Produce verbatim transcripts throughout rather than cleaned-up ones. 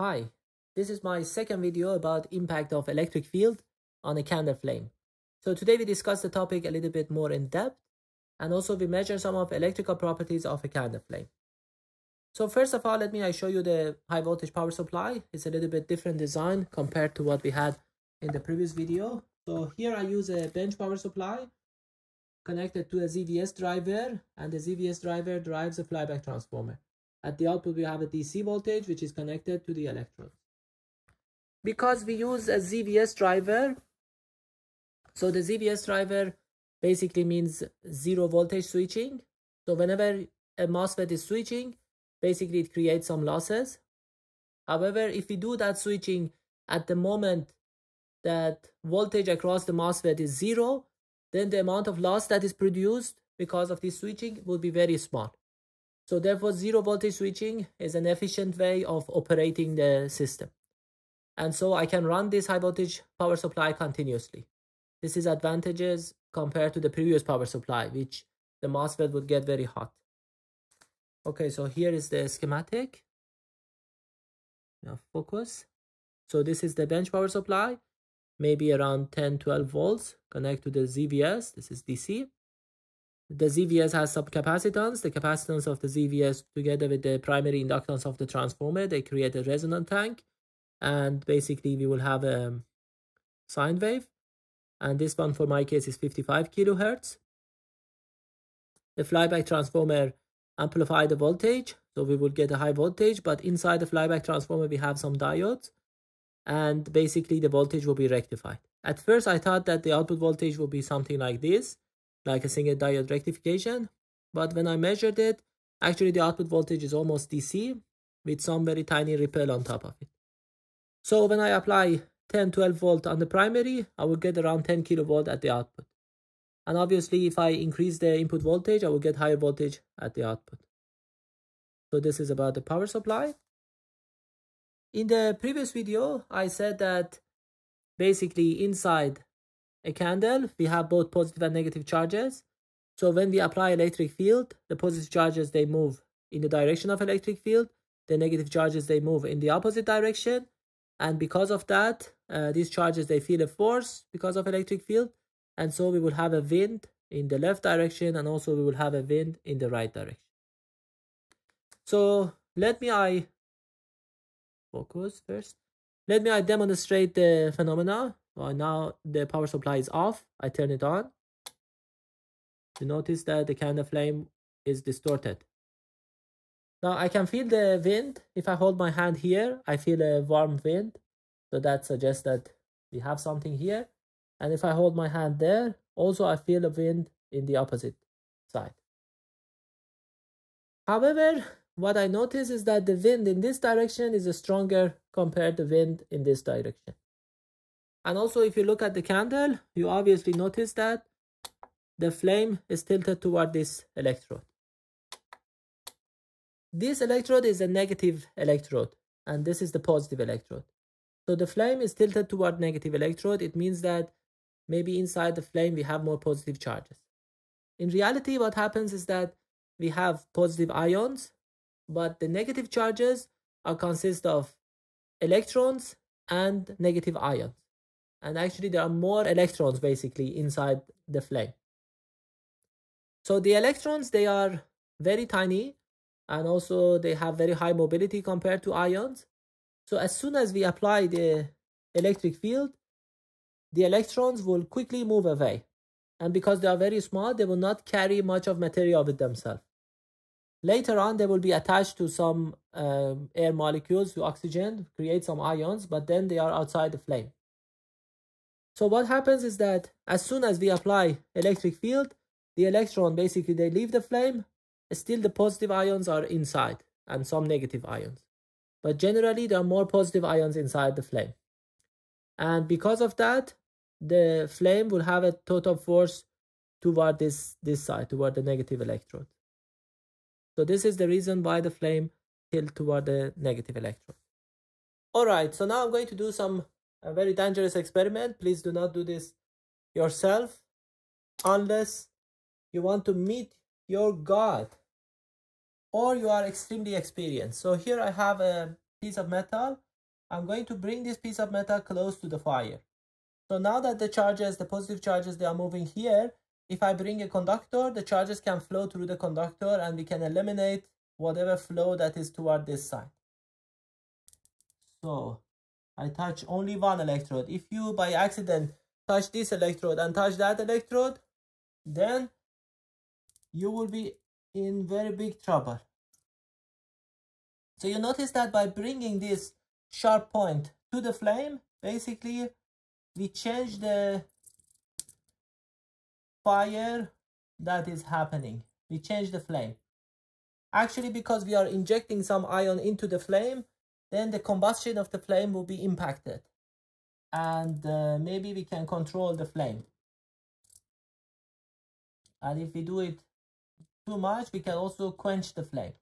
Hi, this is my second video about impact of electric field on a candle flame. So today we discuss the topic a little bit more in depth, and also we measure some of electrical properties of a candle flame. So first of all, let me I show you the high voltage power supply. It's a little bit different design compared to what we had in the previous video. So here I use a bench power supply connected to a Z V S driver, and the Z V S driver drives a flyback transformer. At the output, we have a D C voltage, which is connected to the electrodes. Because we use a Z V S driver, so the Z V S driver basically means zero voltage switching. So whenever a MOSFET is switching, basically it creates some losses. However, if we do that switching at the moment that voltage across the MOSFET is zero, then the amount of loss that is produced because of this switching will be very small. So therefore, zero voltage switching is an efficient way of operating the system. And so I can run this high voltage power supply continuously. This is advantages compared to the previous power supply, which the MOSFET would get very hot. Okay, so here is the schematic. Now focus. So this is the bench power supply, maybe around ten to twelve volts, connect to the Z V S. This is D C. The Z V S has some capacitance. The capacitance of the Z V S together with the primary inductance of the transformer, they create a resonant tank. And basically we will have a sine wave. And this one for my case is fifty-five kilohertz. The flyback transformer amplifies the voltage. So we will get a high voltage, but inside the flyback transformer we have some diodes. And basically the voltage will be rectified. At first I thought that the output voltage will be something like this, like a single diode rectification, but when I measured it, actually the output voltage is almost D C with some very tiny ripple on top of it. So when I apply ten to twelve volt on the primary, I will get around ten kilovolt at the output. And obviously if I increase the input voltage, I will get higher voltage at the output. So this is about the power supply. In the previous video, I said that basically inside a candle, we have both positive and negative charges. So when we apply electric field, the positive charges, they move in the direction of electric field. The negative charges, they move in the opposite direction. And because of that, uh, these charges, they feel a force because of electric field. And so we will have a wind in the left direction, and also we will have a wind in the right direction. So let me I focus first. Let me I demonstrate the phenomena. Well, now the power supply is off. I turn it on. You notice that the candle flame is distorted. Now I can feel the wind. If I hold my hand here, I feel a warm wind. So that suggests that we have something here. And if I hold my hand there, also I feel a wind in the opposite side. However, what I notice is that the wind in this direction is stronger compared to wind in this direction. And also, if you look at the candle, you obviously notice that the flame is tilted toward this electrode. This electrode is a negative electrode, and this is the positive electrode. So the flame is tilted toward negative electrode. It means that maybe inside the flame, we have more positive charges. In reality, what happens is that we have positive ions, but the negative charges are consist of electrons and negative ions. And actually, there are more electrons basically inside the flame. So the electrons, they are very tiny, and also they have very high mobility compared to ions. So as soon as we apply the electric field, the electrons will quickly move away. And because they are very small, they will not carry much of material with themselves. Later on, they will be attached to some um, air molecules, to oxygen, create some ions, but then they are outside the flame. So what happens is that as soon as we apply electric field, the electron basically they leave the flame, still the positive ions are inside and some negative ions. But generally there are more positive ions inside the flame. And because of that, the flame will have a total force toward this, this side, toward the negative electrode. So this is the reason why the flame tilts toward the negative electrode. Alright, so now I'm going to do some a very dangerous experiment. Please do not do this yourself unless you want to meet your God or you are extremely experienced. So here I have a piece of metal, I'm going to bring this piece of metal close to the fire. So now that the charges, the positive charges, they are moving here, if I bring a conductor, the charges can flow through the conductor and we can eliminate whatever flow that is toward this side. So I touch only one electrode. If you by accident touch this electrode and touch that electrode, then you will be in very big trouble. So you notice that by bringing this sharp point to the flame, basically we change the fire that is happening. We change the flame. Actually, because we are injecting some ion into the flame, then the combustion of the flame will be impacted. And uh, maybe we can control the flame. And if we do it too much, we can also quench the flame.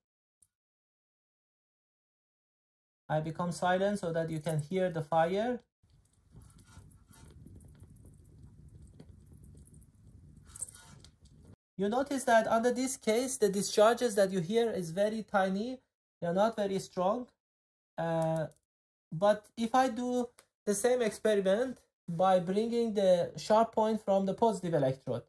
I become silent so that you can hear the fire. You notice that under this case, the discharges that you hear is very tiny. They are not very strong. Uh, but if I do the same experiment by bringing the sharp point from the positive electrode,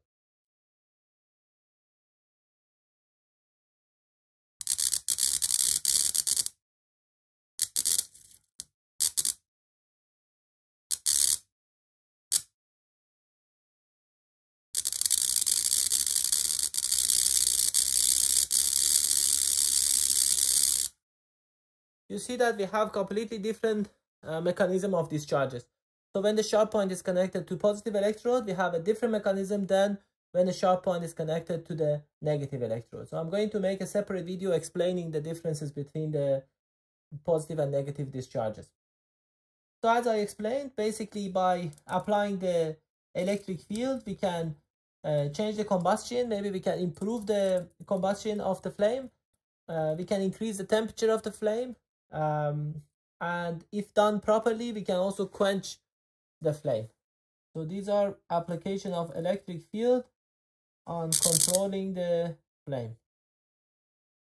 you see that we have completely different uh, mechanism of discharges. So when the sharp point is connected to positive electrode, we have a different mechanism than when the sharp point is connected to the negative electrode. So I'm going to make a separate video explaining the differences between the positive and negative discharges. So as I explained, basically by applying the electric field, we can uh, change the combustion. Maybe we can improve the combustion of the flame. Uh, we can increase the temperature of the flame. Um, and if done properly, we can also quench the flame. So these are application of electric field on controlling the flame.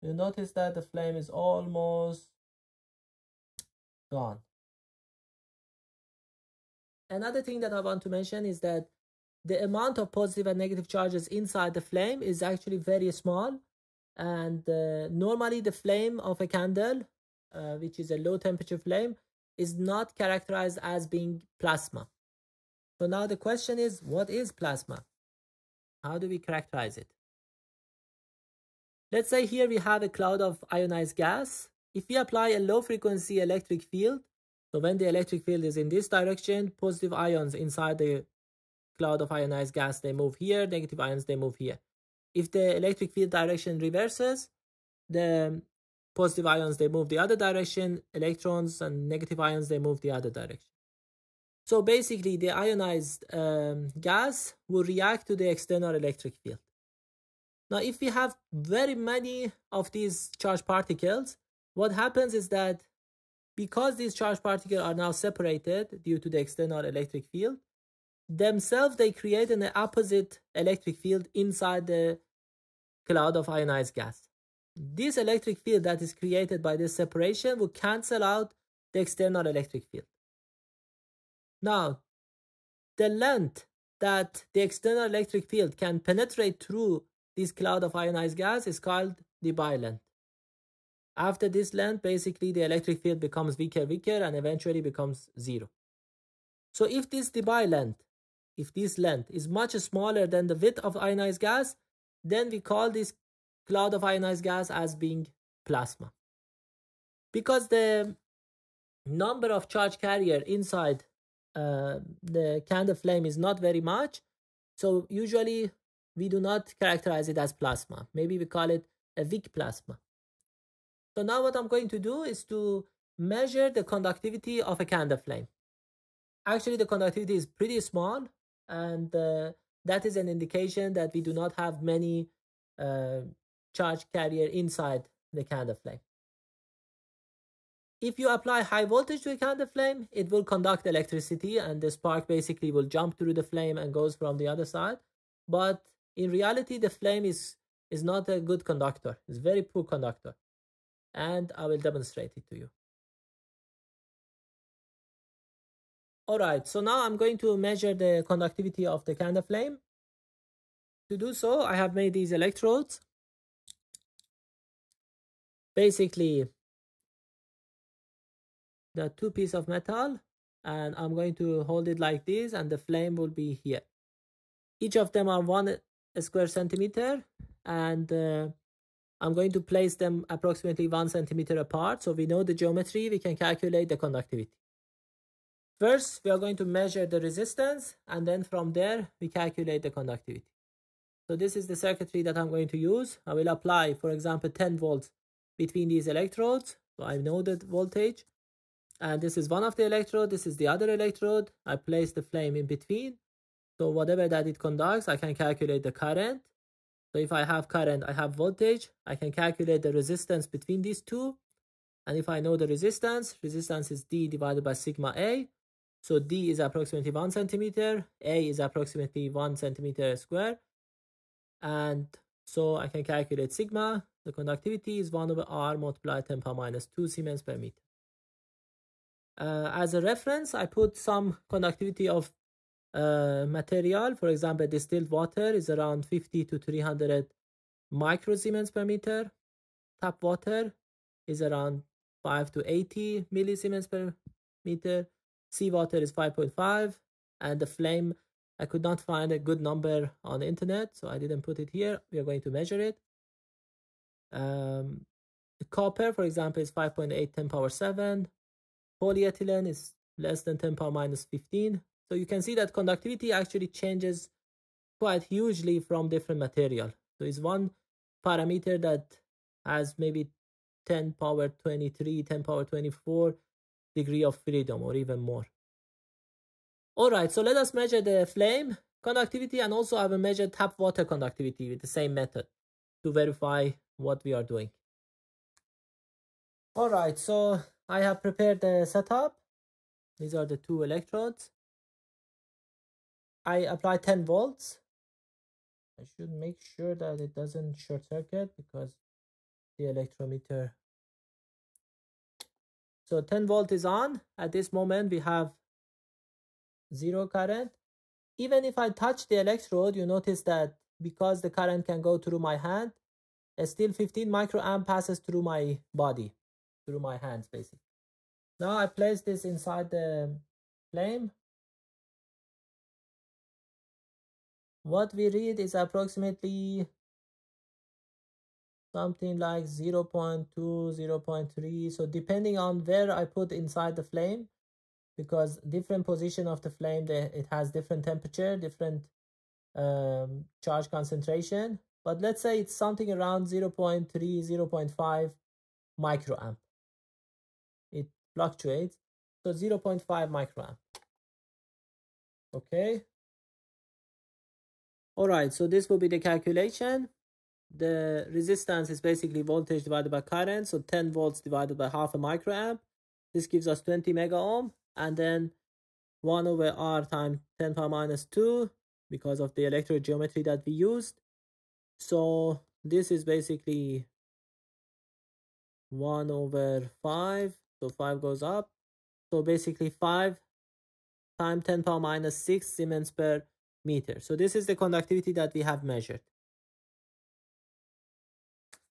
You notice that the flame is almost gone. Another thing that I want to mention is that the amount of positive and negative charges inside the flame is actually very small. And uh, normally the flame of a candle, Uh, which is a low temperature flame, is not characterized as being plasma. So now the question is, what is plasma? How do we characterize it? Let's say here we have a cloud of ionized gas. If we apply a low frequency electric field, so when the electric field is in this direction, positive ions inside the cloud of ionized gas, they move here, negative ions, they move here. If the electric field direction reverses, the positive ions, they move the other direction, electrons and negative ions, they move the other direction. So basically the ionized um, gas will react to the external electric field. Now if we have very many of these charged particles, what happens is that because these charged particles are now separated due to the external electric field, themselves they create an opposite electric field inside the cloud of ionized gas. This electric field that is created by this separation will cancel out the external electric field. Now, the length that the external electric field can penetrate through this cloud of ionized gas is called Debye length. After this length, basically the electric field becomes weaker, weaker, and eventually becomes zero. So if this Debye length, if this length is much smaller than the width of ionized gas, then we call this cloud of ionized gas as being plasma. Because the number of charge carrier inside uh, the candle flame is not very much, so usually we do not characterize it as plasma. Maybe we call it a weak plasma. So now what I'm going to do is to measure the conductivity of a candle flame. Actually the conductivity is pretty small, and uh, that is an indication that we do not have many uh, charge carrier inside the candle flame. If you apply high voltage to a candle flame, it will conduct electricity and the spark basically will jump through the flame and goes from the other side. But in reality, the flame is, is not a good conductor. It's a very poor conductor. And I will demonstrate it to you. Alright, so now I'm going to measure the conductivity of the candle flame. To do so, I have made these electrodes. Basically, the two pieces of metal, and I'm going to hold it like this, and the flame will be here. Each of them are one square centimeter, and uh, I'm going to place them approximately one centimeter apart. So we know the geometry, we can calculate the conductivity. First, we are going to measure the resistance, and then from there, we calculate the conductivity. So this is the circuitry that I'm going to use. I will apply, for example, ten volts between these electrodes. So I know the voltage. And this is one of the electrode, this is the other electrode. I place the flame in between. So whatever that it conducts, I can calculate the current. So if I have current, I have voltage. I can calculate the resistance between these two. And if I know the resistance, resistance is D divided by sigma A. So D is approximately one centimeter, A is approximately one centimeter square. And so I can calculate sigma. The conductivity is one over R multiplied ten to the power minus two Siemens per meter. Uh, as a reference, I put some conductivity of uh, material. For example, distilled water is around fifty to three hundred microsiemens per meter. Tap water is around five to eighty millisiemens per meter. Seawater is five point five, and the flame, I could not find a good number on the internet, so I didn't put it here. We are going to measure it. Um, the copper, for example, is five point eight, ten to the power seven. Polyethylene is less than ten to the power minus fifteen. So you can see that conductivity actually changes quite hugely from different material. So it's one parameter that has maybe ten power twenty-three, ten power twenty-four degree of freedom or even more. All right, so let us measure the flame conductivity, and also I will measure tap water conductivity with the same method to verify what we are doing. All right, so I have prepared the setup. These are the two electrodes. I apply ten volts. I should make sure that it doesn't short circuit because the electrometer. So ten volt is on. At this moment we have zero current. Even if I touch the electrode, you notice that because the current can go through my hand, still fifteen microamp passes through my body. Through my hands, basically. Now I place this inside the flame. What we read is approximately something like zero point two, zero point three. So depending on where I put inside the flame, because different position of the flame, it has different temperature, different um, charge concentration. But let's say it's something around zero point three, zero point five microamp. It fluctuates, so zero point five microamp. Okay. All right, so this will be the calculation. The resistance is basically voltage divided by current, so ten volts divided by half a microamp. This gives us twenty mega ohm, and then one over R times ten to the power minus two because of the electro geometry that we used. So this is basically one over five. So five goes up. So basically five times ten to the power minus six Siemens per meter. So this is the conductivity that we have measured.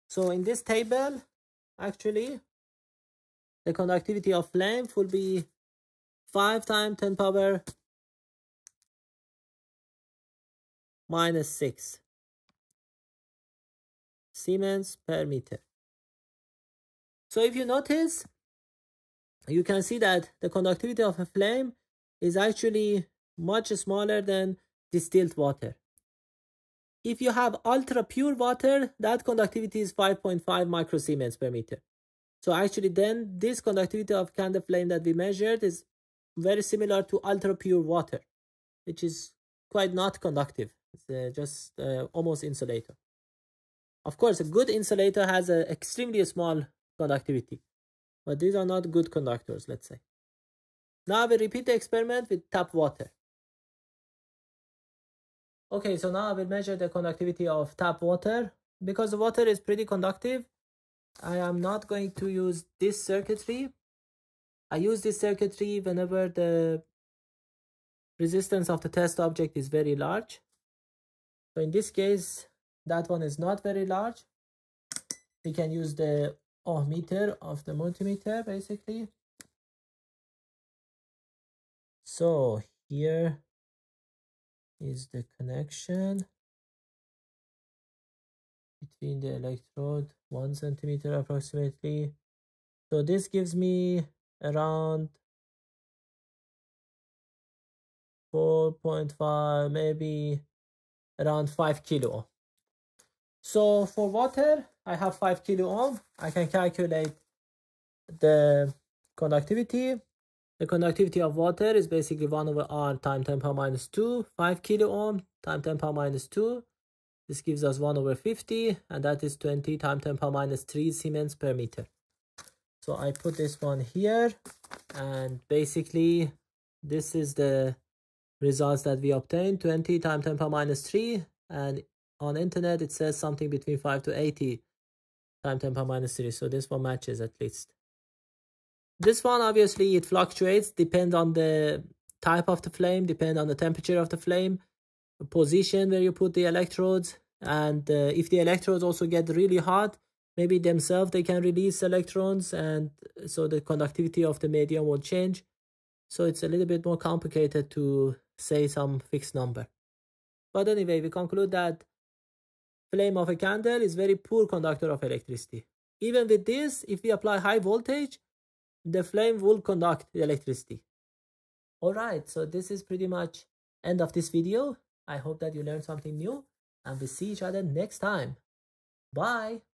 So in this table, actually, the conductivity of flame will be five times ten to the power minus six Siemens per meter. So if you notice, you can see that the conductivity of a flame is actually much smaller than distilled water. If you have ultra pure water, that conductivity is five point five microsiemens per meter. So actually then this conductivity of candle flame that we measured is very similar to ultra pure water, which is quite not conductive. It's uh, just uh, almost insulator. Of course, a good insulator has an extremely small conductivity, but these are not good conductors, let's say. Now we repeat the experiment with tap water. Okay, so now I will measure the conductivity of tap water. Because the water is pretty conductive, I am not going to use this circuitry. I use this circuitry whenever the resistance of the test object is very large. So in this case, that one is not very large. We can use the ohmmeter of the multimeter basically. So here is the connection between the electrode, one centimeter approximately. So this gives me around four point five, maybe around five kilo ohm. So for water, I have five kilo ohm. I can calculate the conductivity. The conductivity of water is basically one over R times ten power minus two, five kilo ohm times ten power minus two. This gives us one over fifty, and that is twenty times ten power minus three Siemens per meter. So I put this one here, and basically this is the results that we obtained, twenty times ten power minus three, and on internet it says something between five to eighty times ten power minus three. So this one matches at least. This one, obviously it fluctuates, depend on the type of the flame, depend on the temperature of the flame, position where you put the electrodes, and uh, if the electrodes also get really hot, maybe themselves they can release electrons, and so the conductivity of the medium will change. So it's a little bit more complicated to say some fixed number. But anyway, we conclude that flame of a candle is very poor conductor of electricity. Even with this, if we apply high voltage, the flame will conduct the electricity. Alright, so this is pretty much end of this video. I hope that you learned something new, and we see each other next time. Bye!